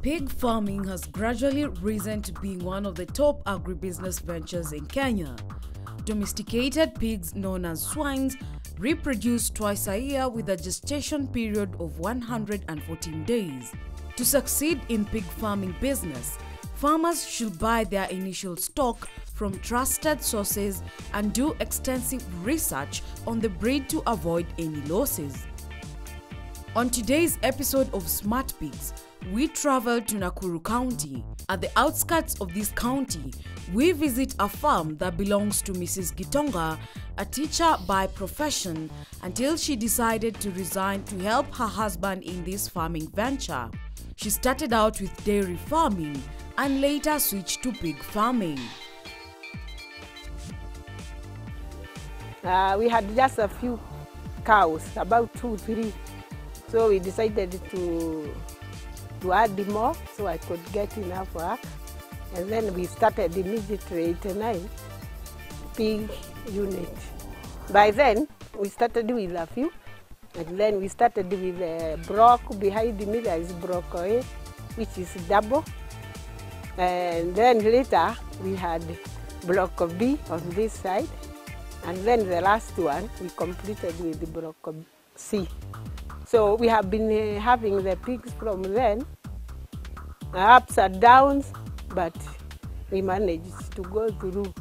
Pig farming has gradually risen to being one of the top agribusiness ventures in Kenya. Domesticated pigs known as swines reproduce twice a year with a gestation period of 114 days. To succeed in pig farming business, farmers should buy their initial stock from trusted sources and do extensive research on the breed to avoid any losses. On today's episode of Smart Pigs, we travel to Nakuru County. At the outskirts of this county, we visit a farm that belongs to Mrs. Gitonga, a teacher by profession, until she decided to resign to help her husband in this farming venture. She started out with dairy farming and later switched to pig farming. We had just a few cows, about 2 or 3. So we decided to add more so I could get enough work. And then we started immediately 89 pig unit. By then, we started with a few. And then we started with a brock. Behind me there is broccoli, which is double. And then later, we had block B on this side. And then the last one, we completed with the block C. So we have been having the pigs from then, ups and downs, but we managed to go through.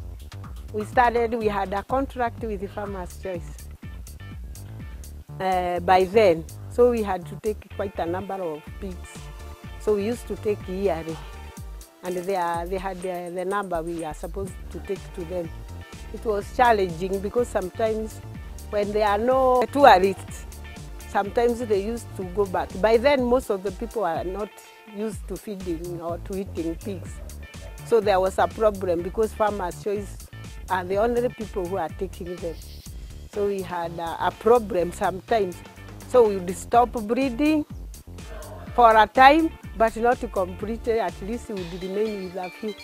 We had a contract with the Farmers Choice by then. So we had to take quite a number of pigs. So we used to take yearly, and they had the number we are supposed to take to them. It was challenging because sometimes when there are no tourists, sometimes they used to go back. By then, most of the people are not used to feeding or to eating pigs. So there was a problem because Farmers Choice are the only people who are taking them. So we had a problem sometimes. So we would stop breeding for a time, but not completely. At least we would remain with a few,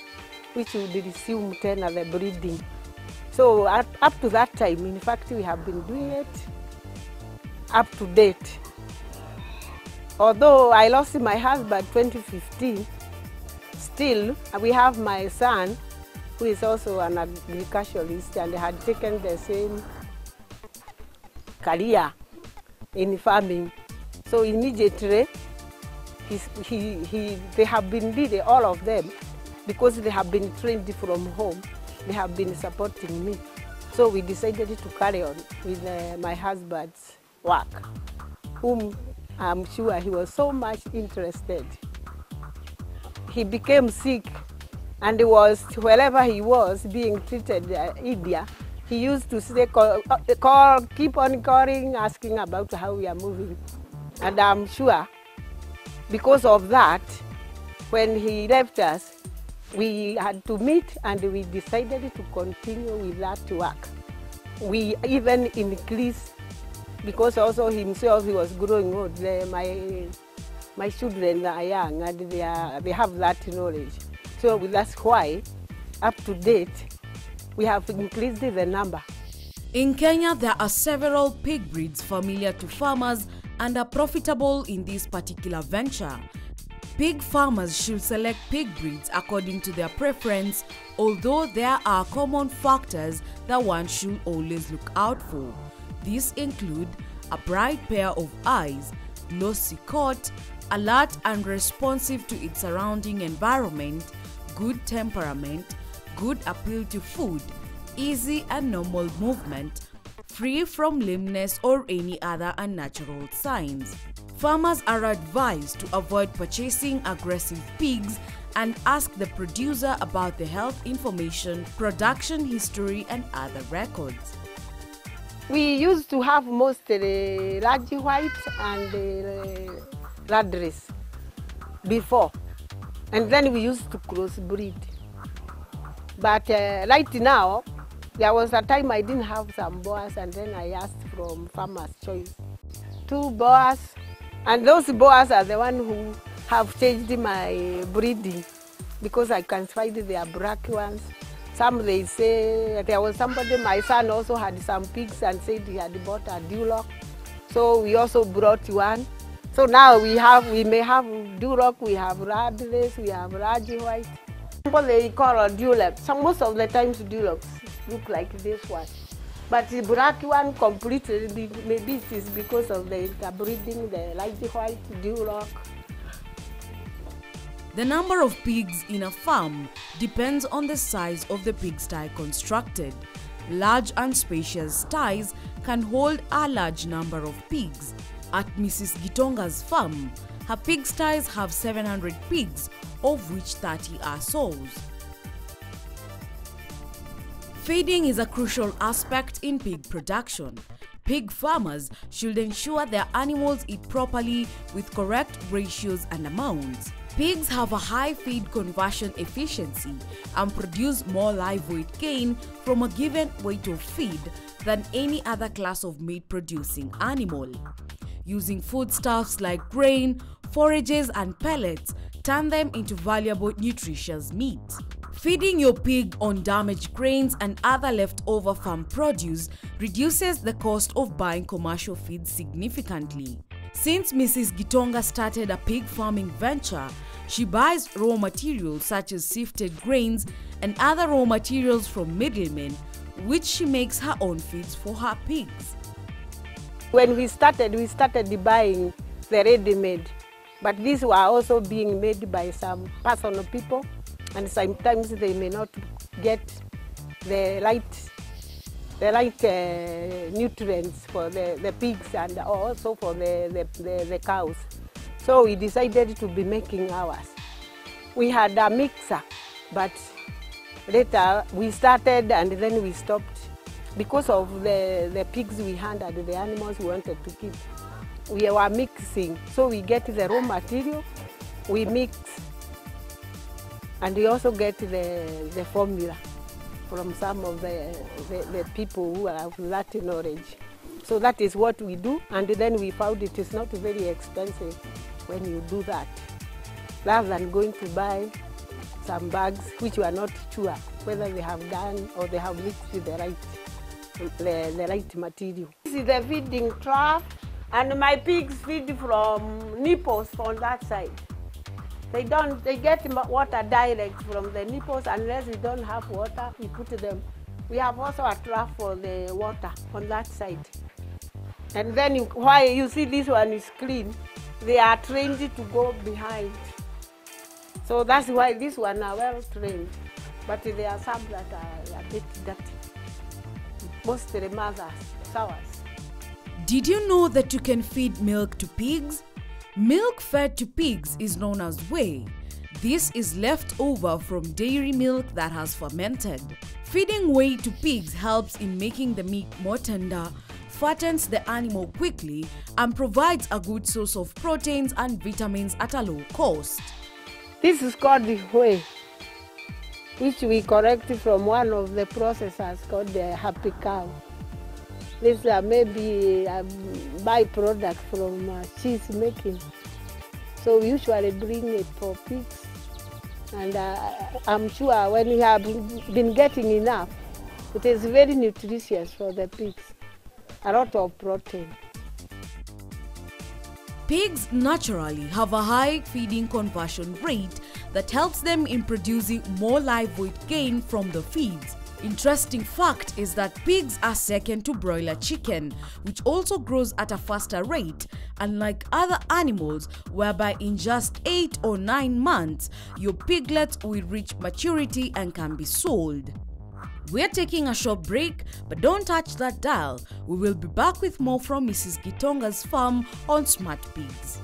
which would resume then the breeding. So up to that time, in fact, we have been doing it up to date. Although I lost my husband 2015, still we have my son who is also an agriculturalist and had taken the same career in farming. So immediately they have been leading, all of them, because they have been trained from home. They have been supporting me. So we decided to carry on with my husband's work, whom I'm sure he was so much interested. He became sick and was, wherever he was being treated in India, he used to say, keep on calling, asking about how we are moving. And I'm sure because of that, when he left us, we had to meet and we decided to continue with that work. We even increased, because also himself, he was growing old. My children are young and they have that knowledge. So that's why, up to date, we have increased the number. In Kenya, there are several pig breeds familiar to farmers and are profitable in this particular venture. Pig farmers should select pig breeds according to their preference, although there are common factors that one should always look out for. These include a bright pair of eyes, glossy coat, alert and responsive to its surrounding environment, good temperament, good appeal to food, easy and normal movement, free from lameness or any other unnatural signs. Farmers are advised to avoid purchasing aggressive pigs and ask the producer about the health information, production history and other records. We used to have mostly large white and ladris before, and then we used to crossbreed. But right now, There was a time I didn't have some boas, and then I asked from Farmers Choice 2 boas, and those boas are the ones who have changed my breeding, because I can find their black ones. Some they say, there was somebody, my son also had some pigs and said he had bought a Duroc. So we also brought one. So now we may have Duroc, we have Radless, we have Large White. People they call a Duroc. Some most of the times Durocs look like this one. But the black one completely, maybe it is because of the interbreeding, the Large White, Duroc. The number of pigs in a farm depends on the size of the pigsty constructed. Large and spacious sties can hold a large number of pigs. At Mrs. Gitonga's farm, her pigsties have 700 pigs, of which 30 are sows. Feeding is a crucial aspect in pig production. Pig farmers should ensure their animals eat properly with correct ratios and amounts. Pigs have a high feed conversion efficiency and produce more live weight gain from a given weight of feed than any other class of meat-producing animal. Using foodstuffs like grain, forages and pellets turn them into valuable nutritious meat. Feeding your pig on damaged grains and other leftover farm produce reduces the cost of buying commercial feed significantly. Since Mrs. Gitonga started a pig farming venture, she buys raw materials such as sifted grains and other raw materials from middlemen, which she makes her own feeds for her pigs. When we started buying the ready-made, but these were also being made by some personal people, and sometimes they may not get the right nutrients for the pigs and also for the cows. So we decided to be making ours. We had a mixer, but later we started and then we stopped because of the pigs we had and the animals we wanted to keep. We were mixing, so we get the raw material, we mix, and we also get the formula from some of the people who have Latin knowledge. So that is what we do, and then we found it is not very expensive when you do that, rather than going to buy some bags which you are not sure whether they have done or they have mixed the right material. This is the feeding trough, and my pigs feed from nipples from that side. They get water direct from the nipples. Unless we don't have water, we put them. We have also a trough for the water on that side. And then while you see this one is clean, they are trained to go behind. So that's why this one are well trained. But there are some that are a bit dirty. Mostly mothers, sours. Did you know that you can feed milk to pigs? Milk fed to pigs is known as whey. This is left over from dairy milk that has fermented. Feeding whey to pigs helps in making the meat more tender, fattens the animal quickly, and provides a good source of proteins and vitamins at a low cost. This is called the whey, which we collect from one of the processors called the Happy Cow. This maybe a byproduct from cheese making. So we usually bring it for pigs. And I'm sure when we have been getting enough, it is very nutritious for the pigs. A lot of protein. Pigs naturally have a high feeding conversion rate that helps them in producing more live weight gain from the feeds. Interesting fact is that pigs are second to broiler chicken, which also grows at a faster rate, unlike other animals, whereby in just 8 or 9 months, your piglets will reach maturity and can be sold. We're taking a short break, but don't touch that dial. We will be back with more from Mrs. Gitonga's farm on Smart Pigs.